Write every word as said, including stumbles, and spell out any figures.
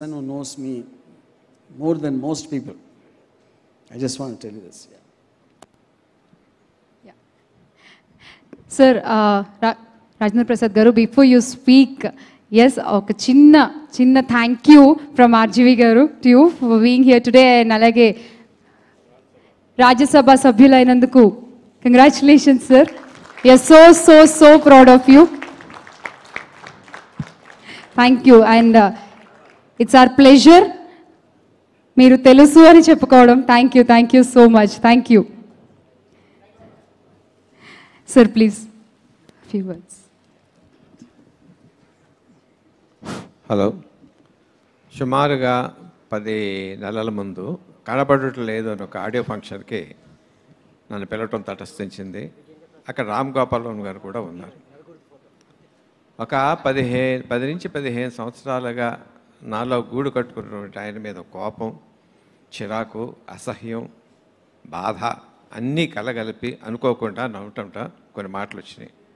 Who knows me more than most people. I just want to tell you this. Yeah. Yeah. Sir, uh, Ra Rajendra Prasad Garu, before you speak, yes, okay, chinna, chinna thank you from R G V Garu to you for being here today. And alage Rajya Sabha Sabhyulainanduku. Congratulations, sir. We are so, so, so proud of you. Thank you. And uh, it's our pleasure. Meeru telusu ani cheppukovalam. Thank you. Thank you so much. Thank you. Sir, please. A few words. Hello. Shumaruga padi nalala mundu kanapaduttu ledu ani oka audio function ki nanu pelatam tatastinchindi. Akkada Ram Gopalan garu kuda unnaru. Oka పదిహేను పది నుంచి పదిహేను సంవత్సరాలుగా నాలో గూడు కట్టుకున్నటువంటి ఆయన మీద కోపం, చిరాకు, అసహ్యం, బాధ అన్నీ కలగలిపి అనుకోకుండా నవ్వుటంట కొన్ని మాటలు వచ్చినాయి.